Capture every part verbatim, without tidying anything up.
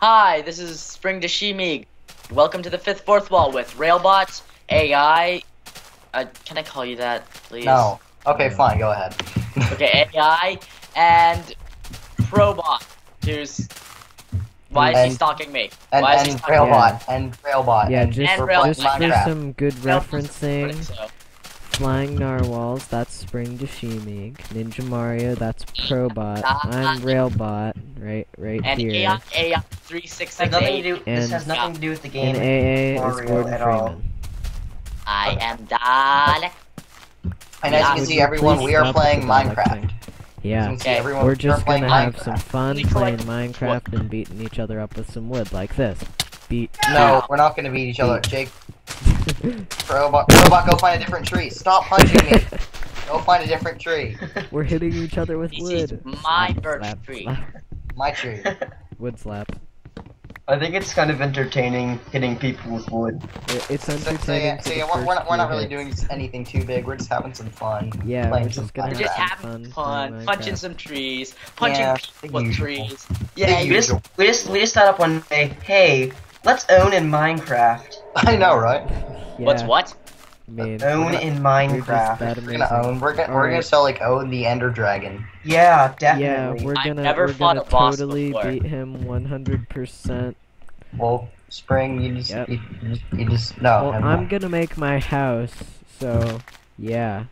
Hi, this is Spring Dashimig. Welcome to the Fifth Fourth Wall with Railbot, A I. Uh, can I call you that, please? No. Okay, fine. Go ahead. Okay, A I and Probot. Who's? Why is and, he stalking me? And, Why is and he stalking Railbot. Yeah. And Railbot. Yeah, just, and Railbot. just do some good referencing. It, so. Flying Narwhals. That's Spring Dashimig. Ninja Mario. That's Probot. I'm Railbot. Right, right and here. And A I three six six eight. Do, and, this has nothing to do with the game. And A I is Gordon at all. Freeman. I okay. am Dalek. And as you can see, everyone, we are playing Minecraft. Yeah, okay. We're just gonna have some fun playing Minecraft and beating each other up with some wood like this. Beat. No, we're not gonna beat each other, Jake. Robot, Robot, go find a different tree. Stop punching me. Go find a different tree. We're hitting each other with wood. My birch tree. My tree. Wood slap. I think it's kind of entertaining hitting people with wood. It's entertaining. So, yeah, so yeah, we're, we're not, we're not really doing anything too big. We're just having some fun. Yeah, we're just, gonna we're just having fun, fun punching some trees, punching yeah, people with trees. Yeah, we just, we just we just thought up one day. Hey, let's own in Minecraft. I know, right? Yeah. What's what? Man, own gonna, in Minecraft. We're gonna own. We're gonna, we're gonna sell like own the Ender Dragon. Yeah, definitely. Yeah, we're gonna, I've never we're fought gonna a boss totally before. beat him one hundred percent. Well, Spring, you just, yep. you, you, just you just no. Well, I'm not. gonna make my house, so yeah.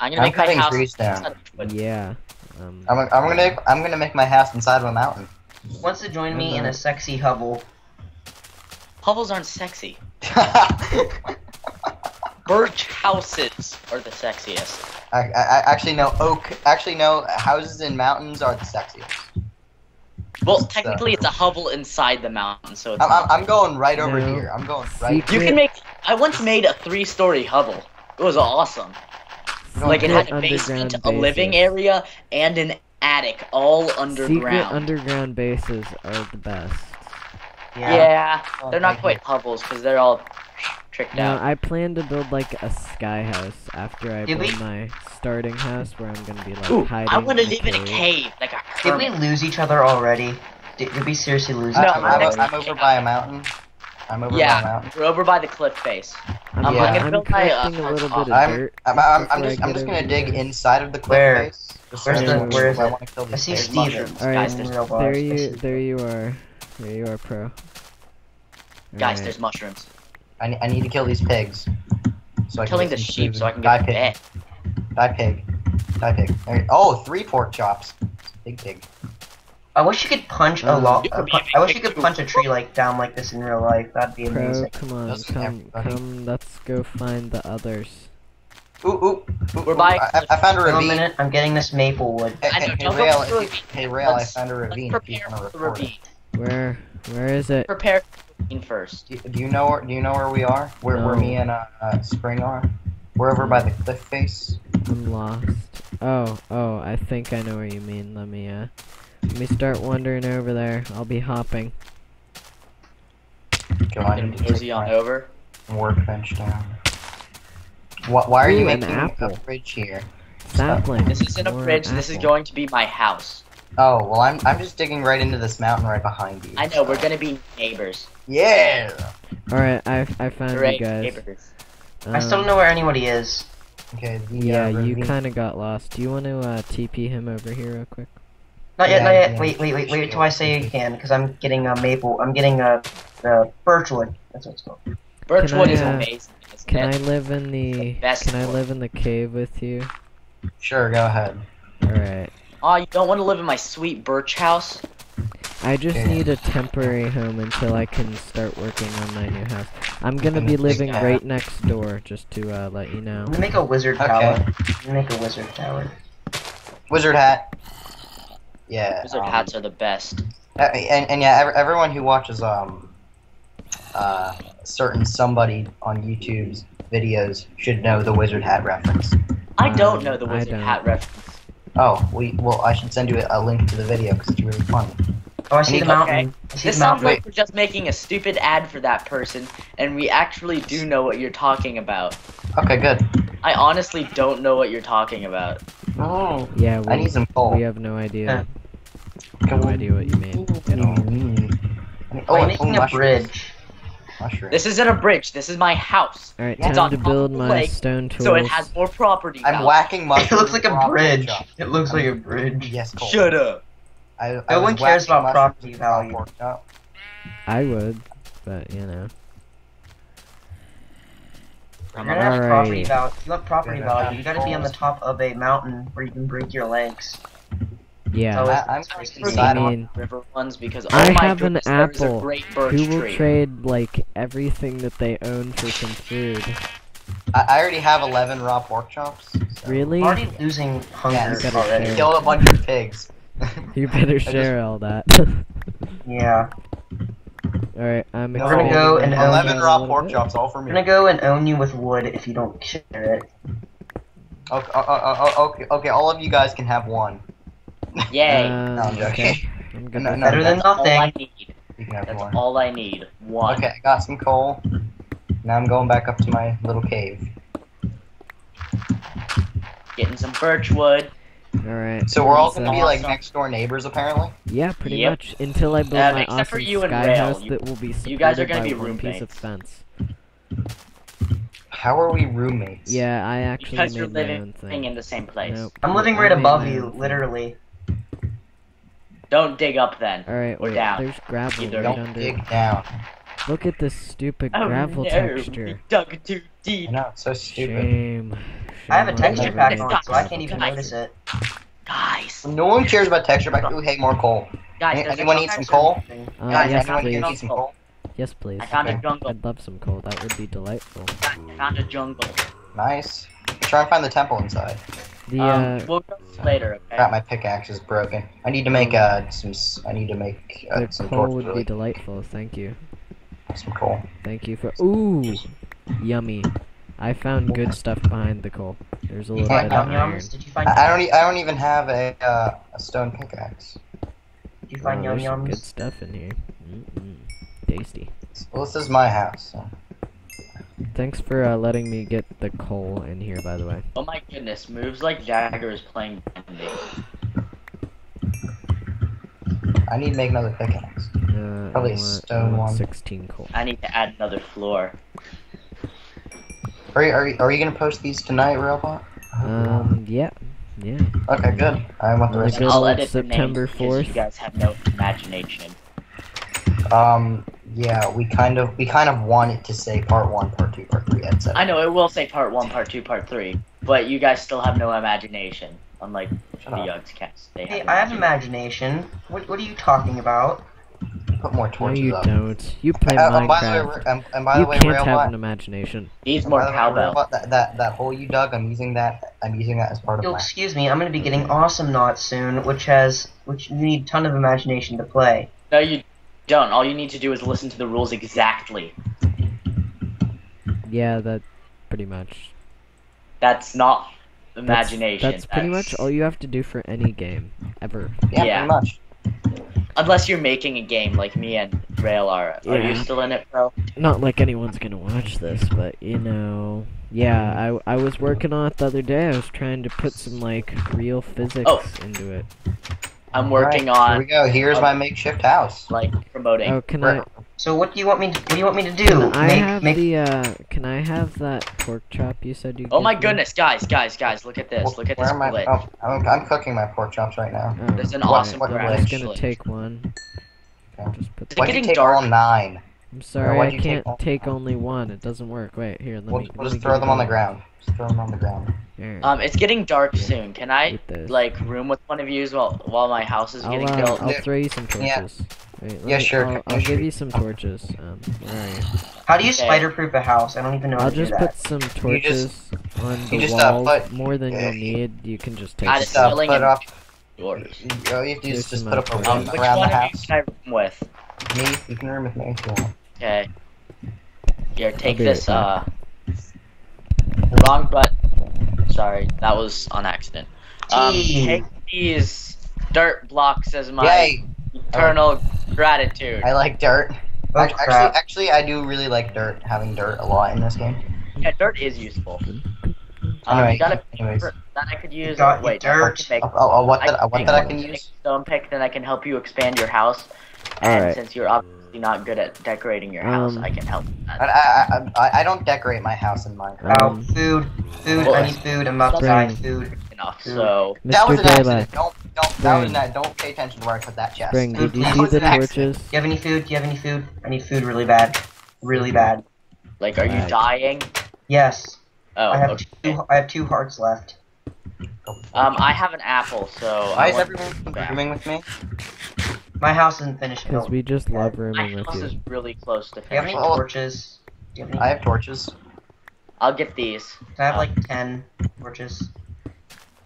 I'm gonna I'm make my house inside wood. Yeah. Um, I'm I'm gonna make, I'm gonna make my house inside of a mountain. Wants to join me know. in a sexy hovel? Hovels aren't sexy. Birch houses are the sexiest. I, I, I actually no oak. Actually no, houses in mountains are the sexiest. Well, technically, so. it's a hovel inside the mountain, so. It's I'm, I'm going right over no. here. I'm going right. Secret. You can make. I once made a three-story hovel. It was awesome. Like it had a basement, bases. a living area, and an attic, all underground. Secret underground bases are the best. Yeah, yeah oh, they're not quite it. hovels because they're all. Now, I plan to build like a sky house after I Did build we... my starting house, where I'm gonna be like Ooh, hiding. I want to live in a cave, like a hermit. Did we lose each other already? Did, did we seriously lose? No, each other I'm, already? I'm over by a mountain. I'm over yeah, by a mountain. We're over by the cliff face. I'm, I'm yeah. gonna build my. Uh, a little bit of dirt I'm, I'm, I'm just, I'm just gonna dig there. inside of the cliff where? face. Where's the? Where is it? I see Steven. Alright, there you, there you are, there you are, pro. Guys, there's mushrooms. I need, I need to kill these pigs. So I Killing can the sheep food. so I can get Die pig. Die pig. Die pig. Die pig. Oh, three pork chops. Big pig. I wish you could punch oh, a lot. Uh, pu I wish you could punch a tree like down like this in real life. That'd be amazing. Bro, come on, Those come, come. Let's go find the others. Ooh, ooh. ooh We're ooh. by. I, I found a ravine. Minute, I'm getting this maple wood. Hey, hey, hey Rail, hey, hey, Rail I found a ravine. Prepare for the ravine. Where? Where is it? Prepare. First, do, do you know where? Do you know where we are? Where, no. where me and uh, uh, Spring are? We're over by the cliff face. I'm lost. Oh, oh, I think I know where you mean. Let me uh, let me start wandering over there. I'll be hopping. Go on, easy on over. Workbench down. What? Why are Ooh, you making apple. a fridge here? Sapling. This isn't a fridge. This is going to be my house. Oh, well, I'm I'm just digging right into this mountain right behind you. I know, we're gonna be neighbors. Yeah! Alright, I I found Great you guys. Neighbors. Um, I still don't know where anybody is. Okay. The, yeah, uh, you kinda got lost. Do you want to uh, T P him over here real quick? Not yet, yeah, not yet. Yeah, wait, wait, wait, wait till I say you can, because I'm getting a maple. I'm getting a, a birchwood. That's what it's called. Birchwood is amazing. Can I live in the? Can I live in the cave with you? Sure, go ahead. Alright. Aw, oh, you don't want to live in my sweet birch house? I just yeah. need a temporary home until I can start working on my new house. I'm gonna be living yeah. right next door, just to uh, let you know. I'm gonna make a wizard okay. tower. I'm gonna make a wizard tower. Wizard hat. Yeah. Wizard um, hats are the best. And, and yeah, everyone who watches um, uh, certain somebody on YouTube's videos should know the wizard hat reference. I don't um, know the wizard hat reference. Oh, we well, I should send you a link to the video because it's really funny. Oh, I see I mean, the mountain. Okay. See this the sounds mountain. like we're just making a stupid ad for that person, and we actually do know what you're talking about. Okay, good. I honestly don't know what you're talking about. Oh. Yeah, we, I need some coal. We have no idea. Huh. No idea what you mean at all. I Oh, I'm making a bridge. Mushroom. This isn't a bridge. This is my house. All right, it's time on to build my lake, stone tools. So it has more property. I'm value. Whacking mushrooms. It looks like a bridge. It looks I'm, like a bridge. Yes. Cole. Shut up. I, I no one cares about property value. I would, but you know. I'm not right. property value. If you have property They're value, you gotta be on the top of a mountain where you can break your legs. Yeah, so I, I'm pretty I mean, river ones because oh I my have goodness, an apple. Who will tree. trade like everything that they own for some food? I, I already have eleven raw pork chops. So. Really? I'm already losing hunger yeah, already. Killed a bunch of pigs. You better share just... all that. Yeah. All right, I'm. We're gonna go and own eleven raw pork chops, all for me. I'm gonna go and own you with wood if you don't share it. Okay, okay, okay, okay all of you guys can have one. Yay! Um, no, I'm joking. Okay. I'm gonna, no, no, better than nothing. All I need. That's one. all I need. One. Okay, I got some coal. Now I'm going back up to my little cave. Getting some birch wood. Alright. So we're all gonna be like next door neighbors, apparently. Yeah, pretty yep. much. Until I build uh, my awesome for you sky and house you, that will be you guys are gonna be roommates. Piece of fence. How are we roommates? Yeah, I actually because made you're living thing. in the same place. Nope. I'm living right above you, literally. Don't dig up then. Alright, or wait, down. There's gravel Either. right Don't under. dig down. Look at this stupid oh, gravel no, texture. You dug too deep. I know, it's so stupid. Shame. Shame. I have a texture pack on, so I can't even guys. notice it. Guys. No one cares about texture pack. Ooh, hey, more coal. Guys, Any, anyone need some coal? Uh, guys, yes, anyone please. need some coal? Yes, please. I found okay. a jungle. I'd love some coal. That would be delightful. I found a jungle. Nice. Try and find the temple inside. The, um, uh, we'll go later. Okay? Got my pickaxe is broken. I need to make uh some. I need to make uh, some coal. Would really. be delightful. Thank you. Some coal. Thank you for. Ooh, yummy. I found good stuff behind the coal. There's a little bit of iron. Did you find I, I don't. E I don't even have a uh, a stone pickaxe. Did you find oh, yum yums? Good stuff in here. Mm -mm. Tasty. Well, this is my house. So. Thanks for uh, letting me get the coal in here, by the way. Oh my goodness, moves like Jagger is playing Bendy. I need to make another pickaxe. Uh, Probably a stone one. sixteen coal. I need to add another floor. Are you, are you, are you gonna post these tonight, Robot? Um, yeah. Yeah. Okay, good. I want the rest of I'll edit September fourth. You guys have no imagination. Um, yeah, we kind of, we kind of want it to say part one, part two, part three, et cetera. I know, it will say part one, part two, part three, but you guys still have no imagination, unlike Shut the Yugg's cats. They hey, have no I have imagination. imagination. What, what are you talking about? Put more torches No, you up. don't. You play uh, Minecraft. By the way, and, and by you the way, can't have bot, an imagination. Needs more cowbell. Way, that, that, that hole you dug, I'm using that, I'm using that as part You'll of my... Excuse me, I'm gonna be getting Awesome Knot soon, which has, which you need a ton of imagination to play. No, you Don't. All you need to do is listen to the rules exactly. Yeah, that pretty much. That's not imagination. That's, that's pretty that's... much all you have to do for any game ever. Yeah, yeah, pretty much. Unless you're making a game like me and Rail are. Yeah. Are you still in it, bro? Not like anyone's gonna watch this, but you know. Yeah, I I was working on it the other day. I was trying to put some like real physics oh. into it. I'm working right, on. Here we go. Here's uh, my makeshift house. Like promoting. Oh, can I? So what do you want me? To, what do you want me to do? Can I make, have make... the? Uh, can I have that pork chop you said you? Oh my goodness, me? guys, guys, guys! Look at this! Well, look at this plate. Oh, I'm, I'm cooking my pork chops right now. Oh, There's an what, awesome. What, I'm just gonna take one. Okay. Just put. It's getting take dark. All nine. I'm sorry, I can't take, take only one. It doesn't work. Wait, here. Let we'll, me. We'll let just me throw them on the ground. Just throw them on the ground. Here. Um, it's getting dark soon. Can I like room with one of you while while my house is I'll, getting uh, built? I'll throw you some torches. Yeah, Wait, yeah me, sure. I'll, I'll give you some torches. Um, alright. How do you okay. spider-proof a house? I don't even know. I'll how to just do that. put some torches you just, on the you just, wall. Uh, put, More than uh, you'll need. You can just take. I just uh, put up. Doors. You have to just, just put up a room um, around the house. Which one can I room with? Me. You can room with me. Okay. Here, take this. Uh, wrong button. Sorry, that was on accident. Um, take these dirt blocks as my Yay. eternal oh. gratitude. I like dirt. Oh, actually, actually, actually, I do really like dirt. Having dirt a lot in this game. Yeah, dirt is useful. Um, anyway, got a that I could use. Got oh, wait, dirt. I can make, oh, oh, what that I, I, what I can, that I can use? Stone pick. Then I can help you expand your house. All right. Since you're obviously not good at decorating your house, um, I can help with that. I, I, I, I don't decorate my house in Minecraft. Um, oh, food. Food. Well, I need food. I'm about to buy food. Enough, food. So... Mister That was an accident. Don't, don't, that was an, don't pay attention to where I put that chest. Spring, did you see the torches? Accident. Do you have any food? Do you have any food? I need food really bad. Really bad. Like, are you right. dying? Yes. Oh, I have, okay. two, I have two hearts left. Um, I have an apple, so... Why I is everyone rooming with me? My house isn't finished. Because we just love rooming with you. My house is really close to finishing. Do you have any torches? Do you have any? I have torches. I'll get these. I have, um, like, ten torches.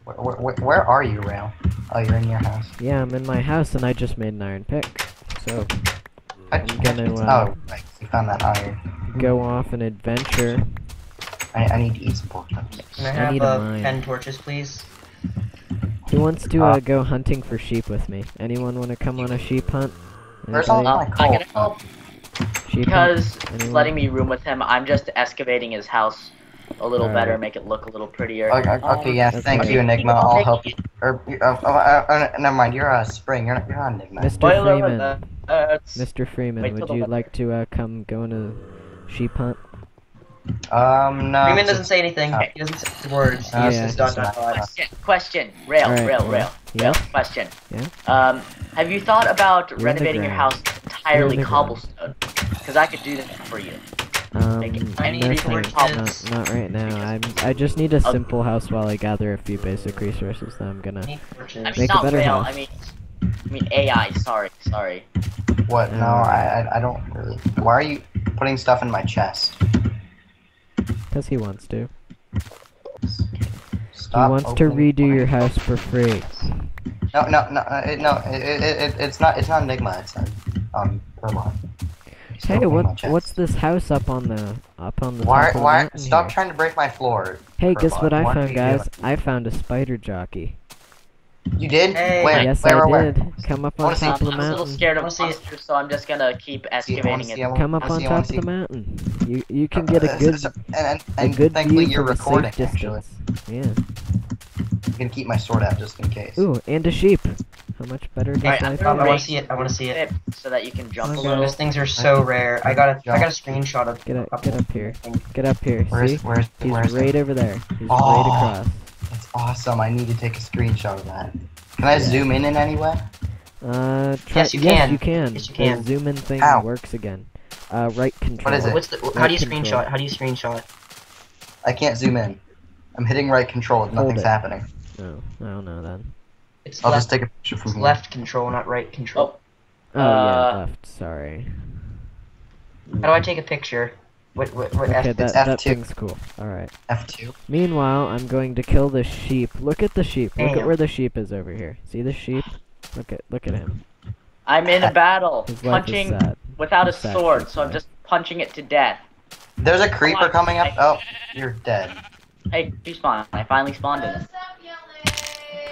Where, where, where are you, Rail? Oh, you're in your house. Yeah, I'm in my house, and I just made an iron pick. So, I'm gonna, uh... Oh, right, you found that iron. Go off an adventure. I, I need to eat some pork chops. Can I have I need uh, ten torches, please? Who wants to uh, uh, go hunting for sheep with me? Anyone want to come on a sheep hunt? There's all I'm gonna help. Sheep because he's letting me room with him. I'm just excavating his house a little right. better, make it look a little prettier. Okay, okay, okay yes, okay. thank okay. you, Enigma. I'll help you. Or, oh, oh, oh, oh, never mind. You're a uh, Spring. You're not, you're not Enigma. Mister Boiler Freeman. Uh, Mister Freeman, would you like minute. to uh, come go on a sheep hunt? Um, no. Freeman doesn't say anything. Uh, he doesn't say words. No, he yeah, just dot dot dot. Question. Rail, right, rail, yeah. rail. Yeah. Rail, question. Yeah. Um, have you thought about We're renovating your house entirely cobblestone? Because I could do that for you. Um, Make it any resources. Not, not right now. I'm, I just need a simple house while I gather a few basic resources that I'm gonna I mean, make a better rail, house. I mean, I mean A I, sorry, sorry. What? Um, no, I, I don't really... Why are you putting stuff in my chest? Because he wants to. Stop he wants to redo your house for free. No, no, no, it, no. It, it, it, it's not. It's not Enigma. It's not, um, Vermont. Hey, what? What's this house up on the up on the? Why? Why? Stop here. trying to break my floor. Hey, Vermont. guess what I why found, guys? I found a spider jockey. You did? Hey. Where? Yes, where, I where, did. Where? Come up on top of the mountain. I'm a little scared of monster, so I'm just gonna keep excavating it. Come up on top of the mountain. You you can get a good and, and, and a good thankfully view you're from recording, a safe distance. Actually. Yeah. I'm gonna keep my sword out just in case. Ooh, and a sheep. How much better? All right, I, I want to see it. I want to see it. So that you can jump a little. Those things are so rare. I got a I got a screenshot of. Get up, get up here. Get up here. See? Where's He's right over there. He's right across. That's awesome. I need to take a screenshot of that. Can I yeah. zoom in in any way? Uh, try, yes, you yes, can. You can. Yes, you can. The zoom in thing Ow. works again. Uh, right control. What is it? What's the, right how do you control. screenshot? How do you screenshot? I can't zoom in. I'm hitting right control and nothing's it. happening. No, I don't know then. It's I'll left, just take a picture from it's here. left control, not right control. Oh, oh uh, yeah, left. Sorry. How do I take a picture? What, what, what, okay, F that, that thing's cool. Alright. F two. Meanwhile, I'm going to kill this sheep. Look at the sheep. Damn. Look at where the sheep is over here. See the sheep? Look at look at him. I'm in a battle. Punching without a sad, sword, so I'm just punching it to death. There's a creeper on, coming up. I... Oh, you're dead. Hey, you spawned. I finally spawned in.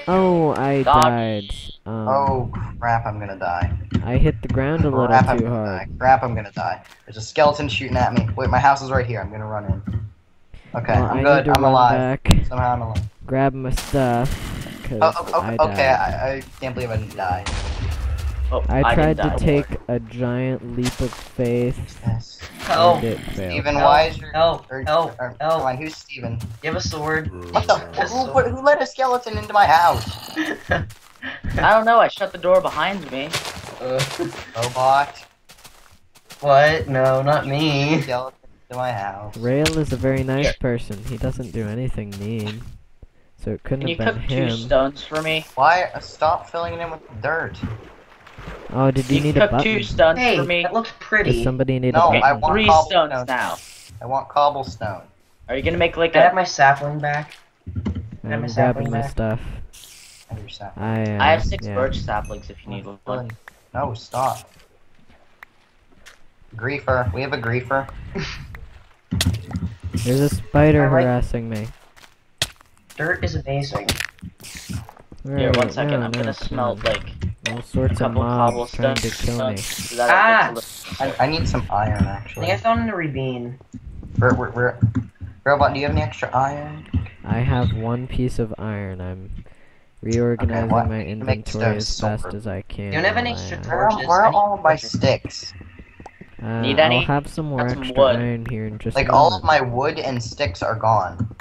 Oh, I Dog. died. Um, oh, crap, I'm gonna die. I hit the ground a little crap, too I'm hard. Die. Crap, I'm gonna die. There's a skeleton shooting at me. Wait, my house is right here. I'm gonna run in. Okay, well, I'm I good. I'm alive. Back. Somehow I'm alive. Grab my stuff. Cause oh, oh, oh, I okay, I, I can't believe I didn't die. Oh, I, I tried to take more. a giant leap of faith. Yes. Help. Steven, help. why is your... Help, or, help, or, help. Come on, who's Steven? Give us the word. What the... Who, who, who let a skeleton into my house? I don't know, I shut the door behind me. Uh, Robot. What? No, not me. Skeleton into my house. Rail is a very nice Here. person. He doesn't do anything mean. So it couldn't Can have been him. Can you cook two stones for me? Why? Stop filling it in with dirt. Oh, did you, you need a button? You took two stones hey, for me. That looks pretty. Does somebody need no, a button? I want Three stones now. I want cobblestone. Are you gonna make like Can a... I have my sapling back? Can I'm I have my grabbing my stuff. I have, your sapling. I, uh, I have six yeah. birch saplings if you need oh, one. No, stop. Griefer. We have a griefer. There's a spider right. harassing me. Dirt is amazing. Right. Here, one second. No, I'm no, gonna smelt like... All sorts of mobs trying to kill me. Ah! I, I need some iron, actually. I think I found a ravine. We're, we're, we're... Robot, do you have any extra iron? I have one piece of iron. I'm Reorganizing okay, my inventory as fast as I can. Don't have any extra torches. Where are all my sticks? Uh, Need any? I'll have some more have some extra wood. iron here in just Like, all of my wood and sticks are gone.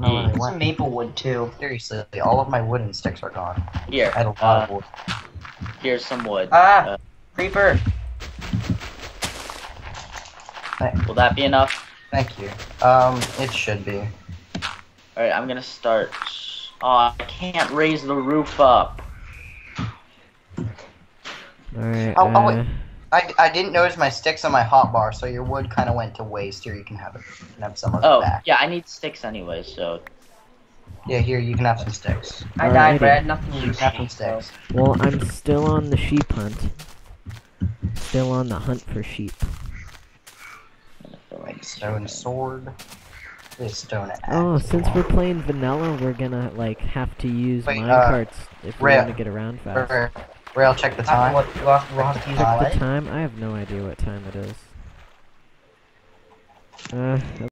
Yeah. There's some maple wood, too. Seriously, all of my wood and sticks are gone. Here. I had a lot uh, of wood. Here's some wood. Ah! Uh, creeper! Thanks. Will that be enough? Thank you. Um, it should be. Alright, I'm gonna start... Aw, oh, I can't raise the roof up. Alright, oh, uh... oh, wait. I, I didn't notice my sticks on my hotbar, so your wood kind of went to waste. Here, you can have it. You can have some of oh, it back. Oh, yeah, I need sticks anyway, so... Yeah, here, you can have some sticks. I Alrighty. died, Brad. Nothing you can have some sticks. Well, I'm still on the sheep hunt. Still on the hunt for sheep. Like stone sword. Stone axe. Oh, since we're playing vanilla, we're gonna like have to use Wait, mine uh, carts if we want to get around fast. Rail, rail check the time. What, what, what, check the time. I have no idea what time it is. Uh.